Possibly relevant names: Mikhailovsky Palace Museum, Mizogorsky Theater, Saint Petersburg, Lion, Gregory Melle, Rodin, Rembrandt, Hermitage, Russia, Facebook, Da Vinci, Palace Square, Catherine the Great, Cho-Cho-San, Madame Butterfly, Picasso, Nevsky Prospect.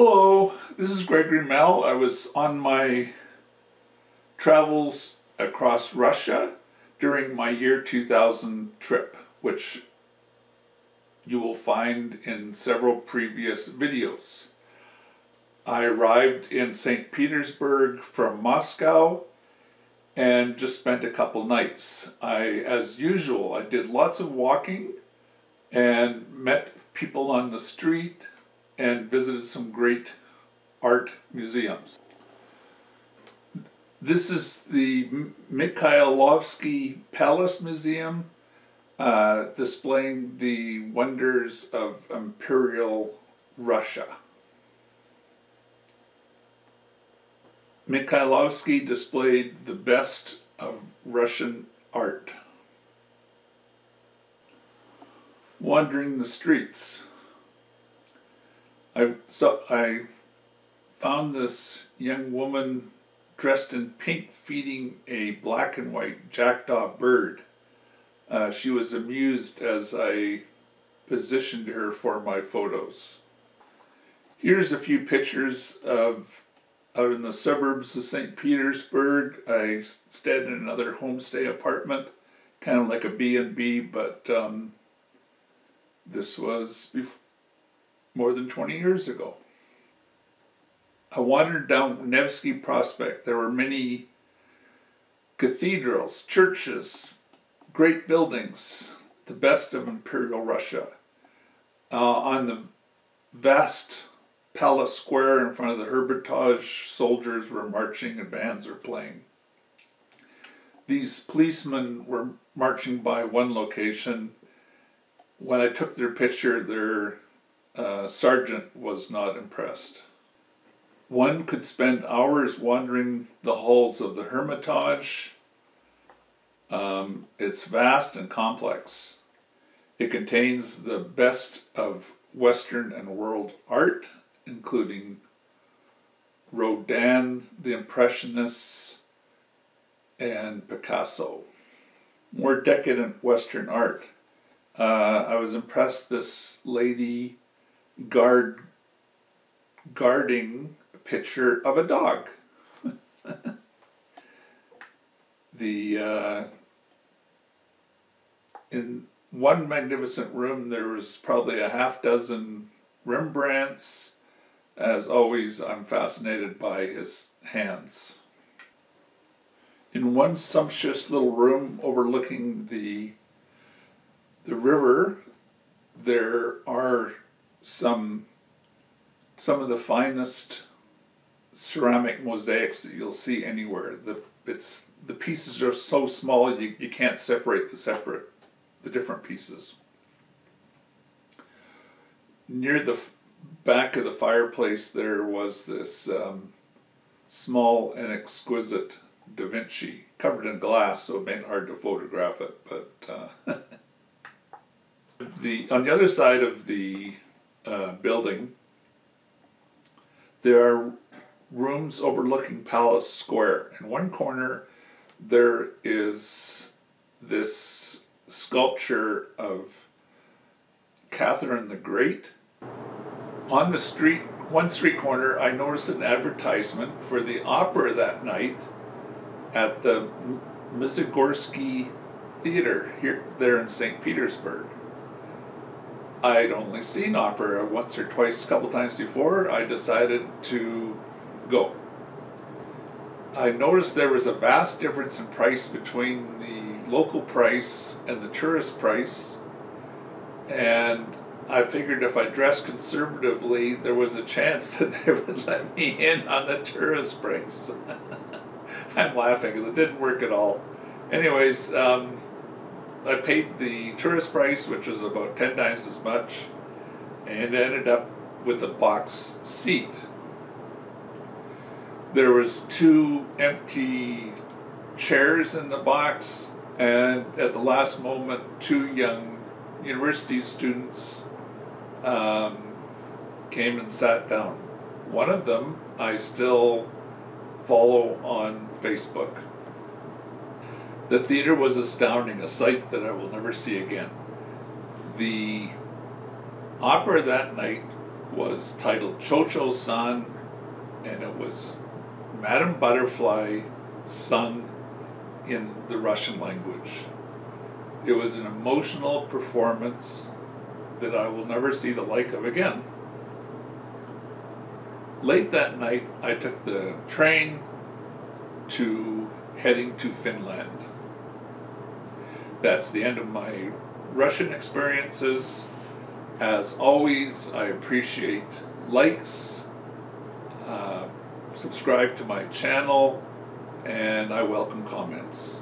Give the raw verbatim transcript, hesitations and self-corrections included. Hello, this is Gregory Melle. I was on my travels across Russia during my year two thousand trip, which you will find in several previous videos. I arrived in Saint Petersburg from Moscow and just spent a couple nights. I, as usual, I did lots of walking and met people on the street and visited some great art museums. This is the Mikhailovsky Palace Museum, uh, displaying the wonders of Imperial Russia. Mikhailovsky displayed the best of Russian art. Wandering the streets. I, so I found this young woman dressed in pink feeding a black and white jackdaw bird. Uh, she was amused as I positioned her for my photos. Here's a few pictures of out in the suburbs of Saint Petersburg. I stayed in another homestay apartment, kind of like a B and B, but um, this was before, more than twenty years ago. I wandered down Nevsky Prospect. There were many cathedrals, churches, great buildings, the best of Imperial Russia. Uh, on the vast Palace Square in front of the Hermitage, soldiers were marching and bands were playing. These policemen were marching by one location. When I took their picture, their uh, sergeant was not impressed. One could spend hours wandering the halls of the Hermitage. Um, it's vast and complex. It contains the best of Western and world art, including Rodin, the Impressionists, and Picasso. More decadent Western art. Uh, I was impressed this lady guard, guarding a picture of a dog. the, uh, in one magnificent room there was probably a half dozen Rembrandts. As always, I'm fascinated by his hands. In one sumptuous little room overlooking the, the river, there are some, some of the finest ceramic mosaics that you'll see anywhere. The, it's, the pieces are so small you, you can't separate the separate, the different pieces. Near the back of the fireplace there was this um, small and exquisite Da Vinci, covered in glass, so it made it hard to photograph it. But uh, the on the other side of the uh, building, there are rooms overlooking Palace Square. In one corner, there is this sculpture of Catherine the Great. On the street, one street corner, I noticed an advertisement for the opera that night at the Mizogorsky Theater here, there in Saint Petersburg. I'd only seen opera once or twice, a couple times before. I decided to go. I noticed there was a vast difference in price between the local price and the tourist price, and I figured if I dressed conservatively, there was a chance that they would let me in on the tourist price. I'm laughing because it didn't work at all. Anyways, um, I paid the tourist price, which was about ten times as much, and ended up with a box seat. There was two empty chairs in the box, and at the last moment, two young university students Um, came and sat down. One of them I still follow on Facebook. The theater was astounding, a sight that I will never see again. The opera that night was titled Cho-Cho-San, and it was Madame Butterfly sung in the Russian language. It was an emotional performance that I will never see the like of again. Late that night, I took the train to heading to Finland. That's the end of my Russian experiences. As always, I appreciate likes, uh, subscribe to my channel, and I welcome comments.